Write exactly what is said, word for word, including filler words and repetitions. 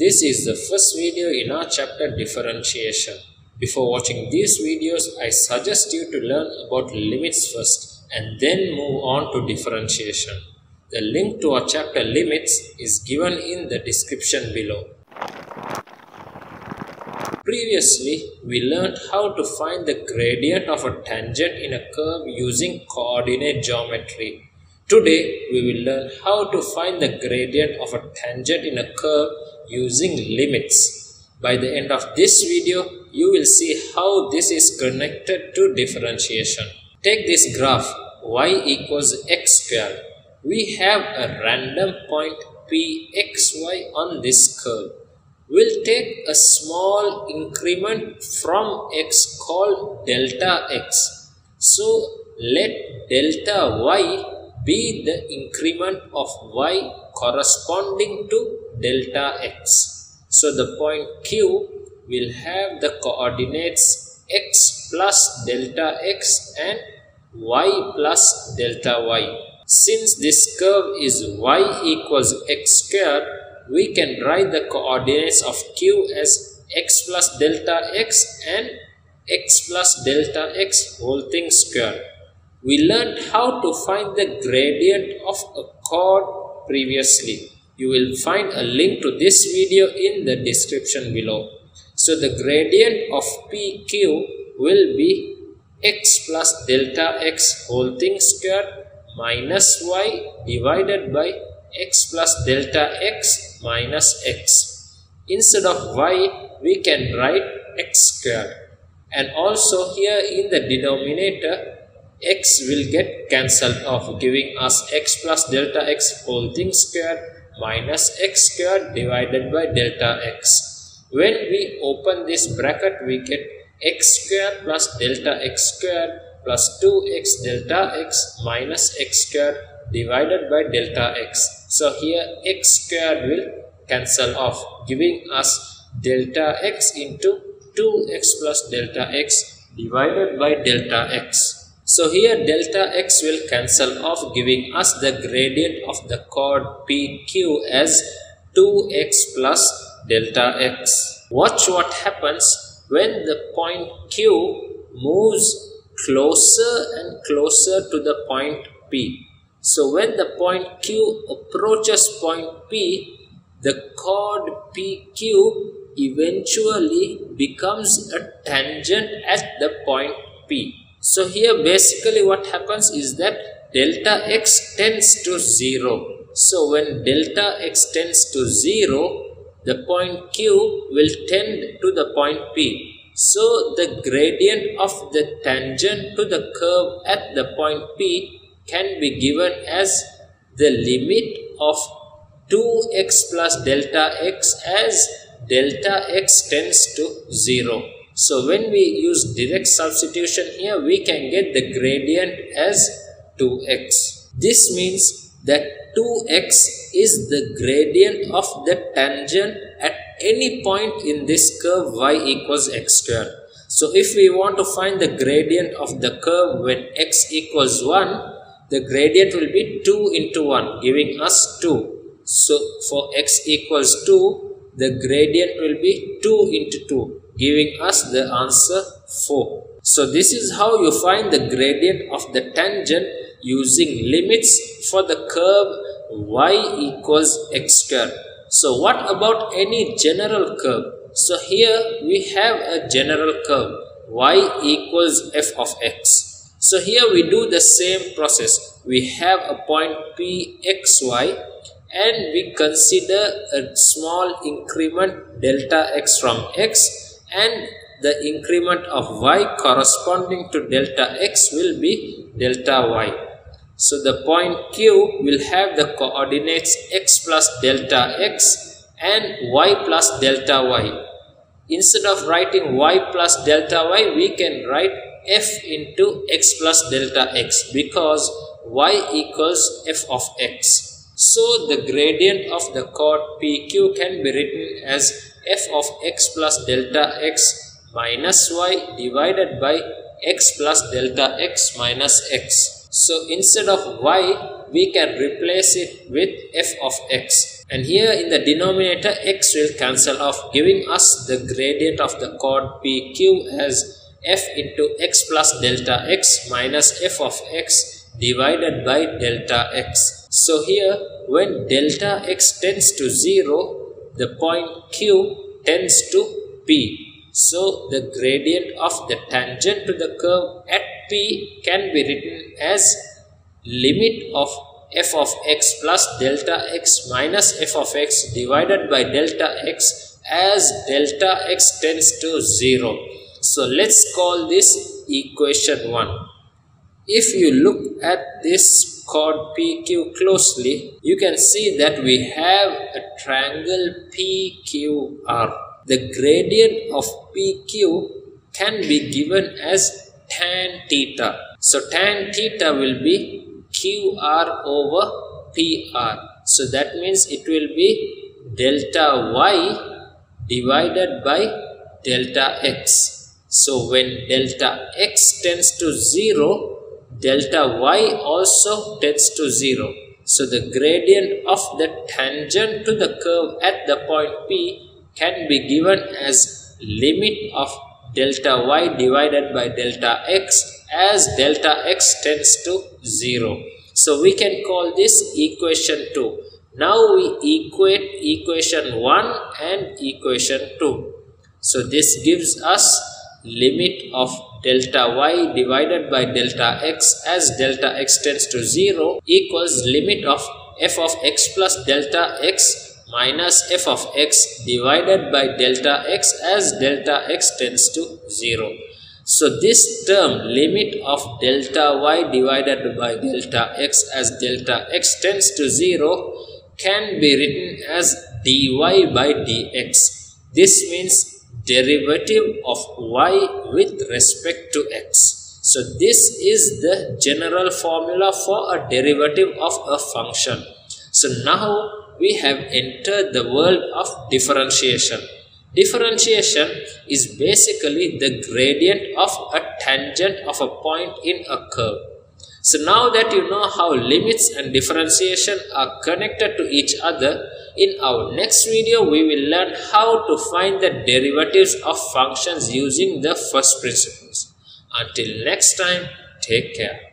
This is the first video in our chapter differentiation. Before watching these videos, I suggest you to learn about limits first and then move on to differentiation. The link to our chapter limits is given in the description below. Previously, we learned how to find the gradient of a tangent in a curve using coordinate geometry. Today, we will learn how to find the gradient of a tangent in a curve using limits. By the end of this video, you will see how this is connected to differentiation. Take this graph, y equals x squared. We have a random point P x y on this curve. We'll take a small increment from x called delta x. So let delta y be the increment of y corresponding to delta x. So the point Q will have the coordinates x plus delta x and y plus delta y. Since this curve is y equals x squared, we can write the coordinates of Q as x plus delta x and x plus delta x whole thing squared. We learned how to find the gradient of a chord previously. You will find a link to this video in the description below. So the gradient of P Q will be x plus delta x whole thing squared minus y divided by x plus delta x minus x. Instead of y, we can write x squared, and also here in the denominator x will get cancelled off, giving us x plus delta x whole thing squared minus x squared divided by delta x. When we open this bracket, we get x squared plus delta x squared plus two x delta x minus x squared divided by delta x. So here x squared will cancel off, giving us delta x into two x plus delta x divided by delta x. So here delta x will cancel off, giving us the gradient of the chord P Q as two x plus delta x. Watch what happens when the point Q moves closer and closer to the point P. So when the point Q approaches point P, the chord P Q eventually becomes a tangent at the point P. So here basically what happens is that delta x tends to zero. So when delta x tends to zero, the point Q will tend to the point P. So the gradient of the tangent to the curve at the point P can be given as the limit of two x plus delta x as delta x tends to zero. So when we use direct substitution here, we can get the gradient as two x. This means that two x is the gradient of the tangent at any point in this curve y equals x squared. So if we want to find the gradient of the curve when x equals one, the gradient will be two into one, giving us two. So for x equals two, the gradient will be two into two, giving us the answer four. So this is how you find the gradient of the tangent using limits for the curve y equals x squared. So what about any general curve? So here we have a general curve y equals f of x. So here we do the same process. We have a point P x y and we consider a small increment delta x from x, and the increment of y corresponding to delta x will be delta y. So the point Q will have the coordinates x plus delta x and y plus delta y. Instead of writing y plus delta y, we can write f into x plus delta x, because y equals f of x. So the gradient of the chord P Q can be written as f of x plus delta x minus y divided by x plus delta x minus x. So instead of y, we can replace it with f of x, and here in the denominator x will cancel off, giving us the gradient of the chord P Q as f into x plus delta x minus f of x divided by delta x. So here when delta x tends to zero, the point Q tends to P. So the gradient of the tangent to the curve at P can be written as limit of f of x plus delta x minus f of x divided by delta x as delta x tends to zero. So let's call this equation one. If you look at this chord P Q closely, you can see that we have a triangle P Q R. The gradient of P Q can be given as tan theta. So tan theta will be Q R over P R. So that means it will be delta y divided by delta x. So when delta x tends to zero, delta y also tends to zero. So the gradient of the tangent to the curve at the point P can be given as limit of delta y divided by delta x as delta x tends to zero. So we can call this equation two. Now we equate equation one and equation two. So this gives us limit of delta y divided by delta x as delta x tends to zero equals limit of f of x plus delta x minus f of x divided by delta x as delta x tends to zero. So this term limit of delta y divided by delta x as delta x tends to zero can be written as dy by dx. This means derivative of y with respect to x. So this is the general formula for a derivative of a function. So now we have entered the world of differentiation. Differentiation is basically the gradient of a tangent of a point in a curve. So now that you know how limits and differentiation are connected to each other, in our next video we will learn how to find the derivatives of functions using the first principles. Until next time, take care.